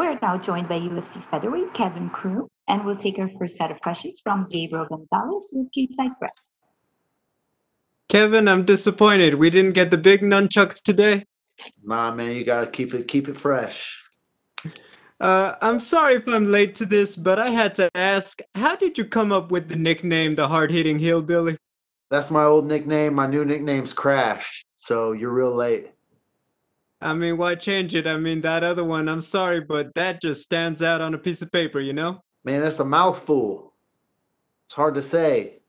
We're now joined by UFC featherweight Kevin Croom, and we'll take our first set of questions from Gabriel Gonzalez with Keysight Press. Kevin, I'm disappointed. We didn't get the big nunchucks today. Nah, man, you gotta keep it fresh. I'm sorry if I'm late to this, but I had to ask, how did you come up with the nickname, the hard-hitting hillbilly? That's my old nickname. My new nickname's Crash, so you're real late. I mean, why change it? I mean, that other one, I'm sorry, but that just stands out on a piece of paper, you know? Man, that's a mouthful. It's hard to say.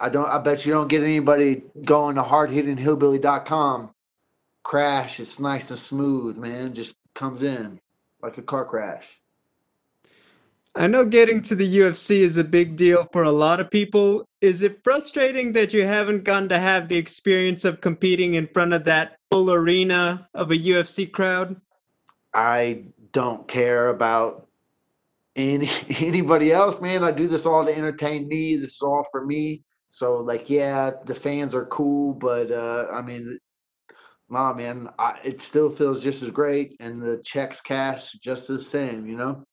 I bet you don't get anybody going to hardhittinghillbilly.com. Crash, it's nice and smooth, man. Just comes in like a car crash. I know getting to the UFC is a big deal for a lot of people. Is it frustrating that you haven't gotten to have the experience of competing in front of that full arena of a UFC crowd? I don't care about anybody else, man. I do this all to entertain me. This is all for me. So, like, yeah, the fans are cool, but, I mean, man, it still feels just as great, and the checks cash just the same, you know?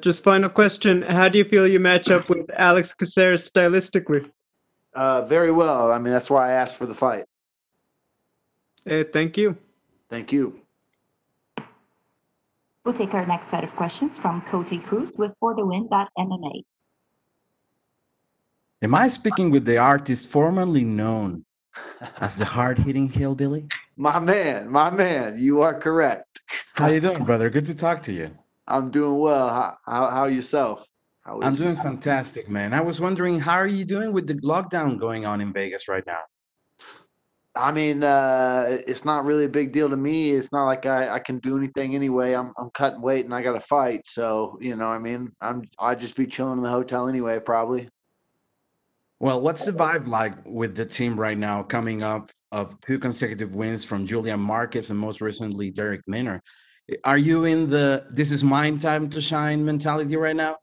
Just final question. How do you feel you match up with Alex Caceres stylistically? Very well. I mean, that's why I asked for the fight. Hey, thank you. Thank you. We'll take our next set of questions from Cody Cruz with ForTheWin.MMA. Am I speaking with the artist formerly known as the hard-hitting hillbilly? My man, you are correct. How you doing, brother? Good to talk to you. I'm doing well. How yourself? I'm doing fantastic, man. I was wondering, how are you doing with the lockdown going on in Vegas right now? I mean, it's not really a big deal to me. It's not like I can do anything anyway. I'm cutting weight and I got to fight. So, you know, I mean, I'd just be chilling in the hotel anyway, probably. Well, what's the vibe like with the team right now, coming up of 2 consecutive wins from Julian Marcus and most recently Derek Minner? Are you in the "this is my time to shine" mentality right now?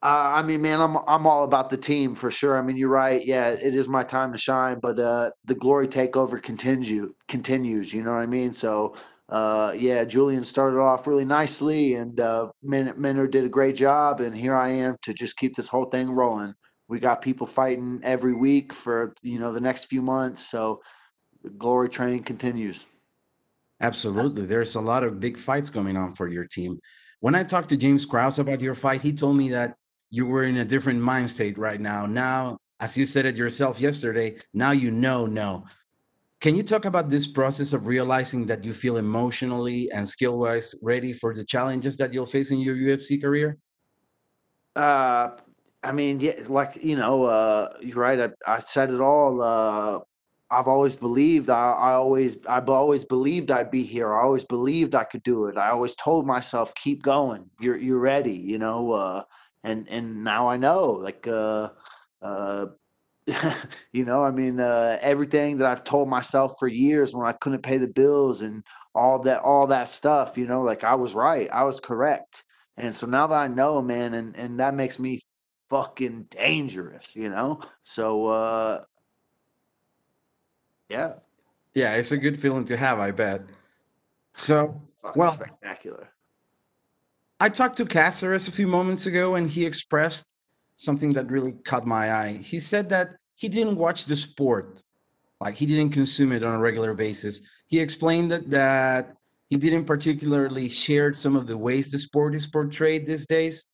I mean, man, I'm all about the team for sure. I mean, you're right. Yeah, it is my time to shine, but the glory takeover continues. You know what I mean? So, yeah, Julian started off really nicely, and Minner did a great job, and here I am to just keep this whole thing rolling. We got people fighting every week for, you know, the next few months, so the glory train continues. Absolutely. There's a lot of big fights going on for your team. When I talked to James Krause about your fight, he told me that you were in a different mind state right now. Now, as you said it yourself yesterday, now you know. Can you talk about this process of realizing that you feel emotionally and skill-wise ready for the challenges that you'll face in your UFC career? I mean, yeah, like, you know, you're right. I said it all. I've always believed I've always believed I'd be here. I always believed I could do it. I always told myself, keep going. You're ready, you know, and now I know, like, you know, I mean, everything that I've told myself for years when I couldn't pay the bills and all that stuff, you know, like, I was right. I was correct. And so now that I know, man, and that makes me fucking dangerous, you know? So, Yeah, it's a good feeling to have, I bet. So, well, spectacular. I talked to Caceres a few moments ago, and he expressed something that really caught my eye. He said that he didn't watch the sport, like he didn't consume it on a regular basis. He explained that he didn't particularly share some of the ways the sport is portrayed these days.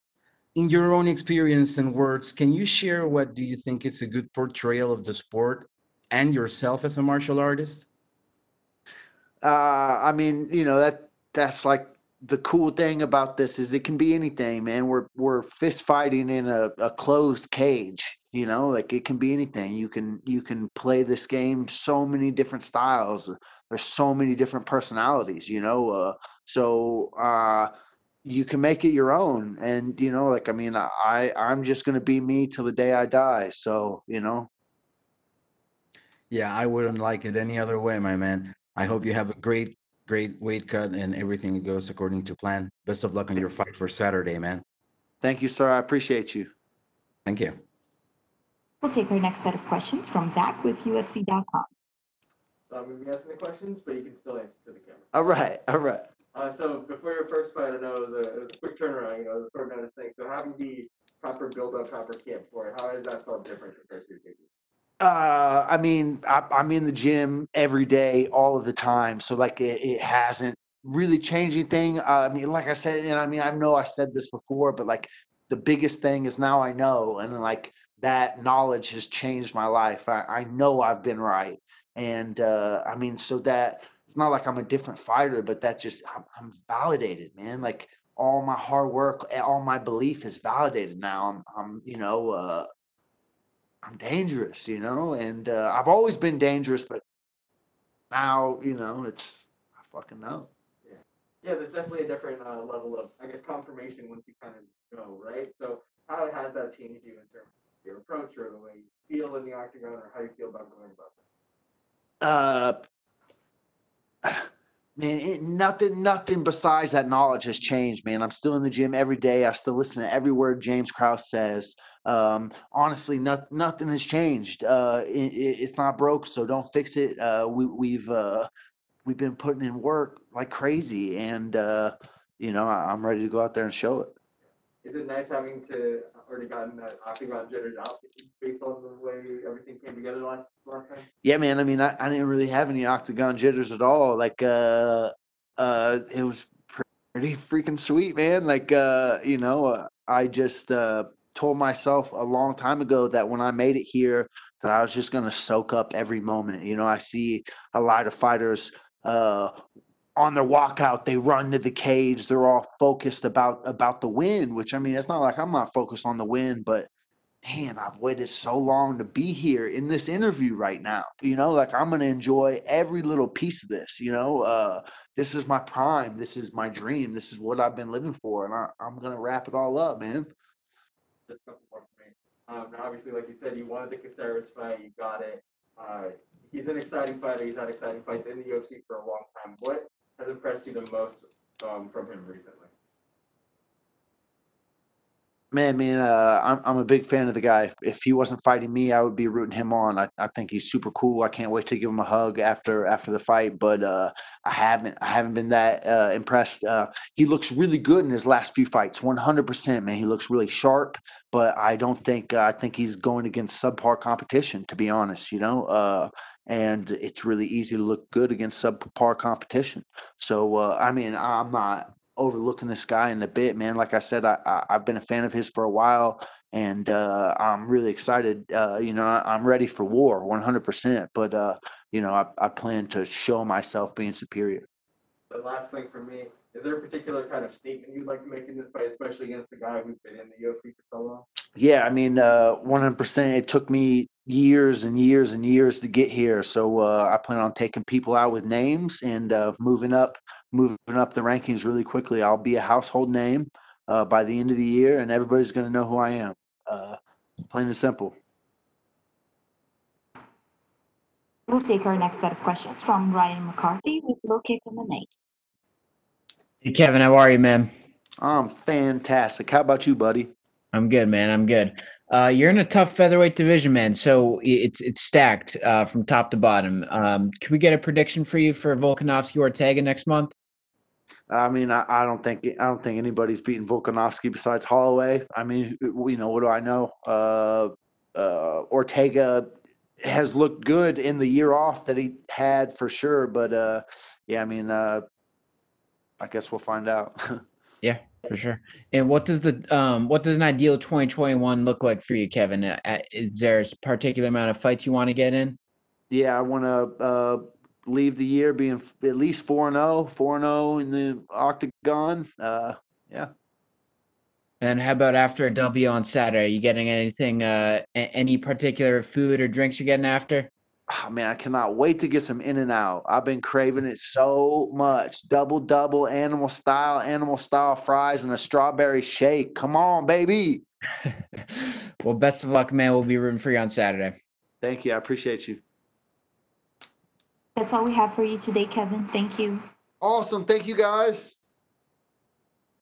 In your own experience and words, can you share what do you think is a good portrayal of the sport and yourself as a martial artist? I mean, you know, that's like the cool thing about this is it can be anything, man. We're fist fighting in a closed cage, you know, like it can be anything. You can play this game so many different styles. There's so many different personalities, you know. You can make it your own, and, you know, like, I mean, I'm just gonna be me till the day I die. So, you know. Yeah, I wouldn't like it any other way, my man. I hope you have a great, great weight cut and everything goes according to plan. Best of luck on your fight for Saturday, man. Thank you, sir. I appreciate you. Thank you. We'll take our next set of questions from Zach with UFC.com. I'm going to be asking the questions, but you can still answer to the camera. All right. So before your first fight, I know it was a quick turnaround, it was a short notice thing. So having the proper build-up, proper camp for it, how has that felt different compared to your cases? I mean, I'm in the gym every day, all of the time. So, like, it hasn't really changed anything. I mean, like I said, and I mean, I know I said this before, but, like, the biggest thing is now I know. And, like, that knowledge has changed my life. I know I've been right. And, I mean, so that it's not like I'm a different fighter, but that just I'm validated, man. Like, all my hard work, all my belief is validated now. I'm you know, I'm dangerous, you know, and I've always been dangerous, but now, you know, I fucking know. Yeah, yeah, there's definitely a different level of, I guess, confirmation once you kind of know, right? So how has that changed you in terms of your approach or the way you feel in the octagon or how you feel about going about that? Man, nothing besides that knowledge has changed, man. I'm still in the gym every day. I still listen to every word James Krause says. Honestly, nothing has changed. It's not broke, so don't fix it. We've been putting in work like crazy, and you know, I'm ready to go out there and show it. Is it nice having to already gotten that octagon jitters out based on the way everything came together last time? Yeah, man. I mean, I didn't really have any octagon jitters at all. Like, it was pretty freaking sweet, man. Like, you know, I just told myself a long time ago that when I made it here, that I was just gonna soak up every moment. You know, I see a lot of fighters on their walkout, they run to the cage. They're all focused about the win, which, I mean, it's not like I'm not focused on the win, but man, I've waited so long to be here in this interview right now. You know, like, I'm going to enjoy every little piece of this, you know, this is my prime. This is my dream. This is what I've been living for. And I'm going to wrap it all up, man. Just a couple more for me. Obviously, like you said, you wanted the Caceres fight. You got it. He's an exciting fighter. He's had exciting fights in the UFC for a long time. What has impressed you the most from him recently? Man, I'm a big fan of the guy. If he wasn't fighting me, I would be rooting him on. I think he's super cool. I can't wait to give him a hug after the fight, but I haven't been that impressed. He looks really good in his last few fights, 100%, man. He looks really sharp, but I think he's going against subpar competition, to be honest, you know. And it's really easy to look good against subpar competition. So, I mean, I'm not overlooking this guy in the bit, man. Like I said, I've been a fan of his for a while, and I'm really excited. You know, I'm ready for war 100%, but, you know, I plan to show myself being superior. The last thing for me, is there a particular kind of statement you'd like to make in this fight, especially against the guy who's been in the UFC for so long? Yeah, I mean, 100%. It took me years and years and years to get here. So I plan on taking people out with names and moving up the rankings really quickly. I'll be a household name by the end of the year, and everybody's going to know who I am. Plain and simple. We'll take our next set of questions from Ryan McCarthy with Low Kick MMA. Hey, Kevin, how are you, man? I'm fantastic. How about you, buddy? I'm good, man. I'm good. You're in a tough featherweight division, man. So it's stacked from top to bottom. Can we get a prediction for you for Volkanovski Ortega next month? I mean, I don't think anybody's beating Volkanovski besides Holloway. I mean, you know, what do I know? Ortega has looked good in the year off that he had for sure, but yeah, I mean, I guess we'll find out. Yeah, for sure. And what does an ideal 2021 look like for you, Kevin? Is there a particular amount of fights you want to get in? Yeah, I want to leave the year being at least 4-0 in the octagon. Yeah. And how about after a W on Saturday? Are you getting anything, any particular food or drinks you're getting after? Oh, man, I cannot wait to get some In-N-Out. I've been craving it so much. Double animal style fries and a strawberry shake. Come on, baby. Well, best of luck, man. We'll be rooting for you on Saturday. Thank you. I appreciate you. That's all we have for you today, Kevin. Thank you. Awesome. Thank you, guys.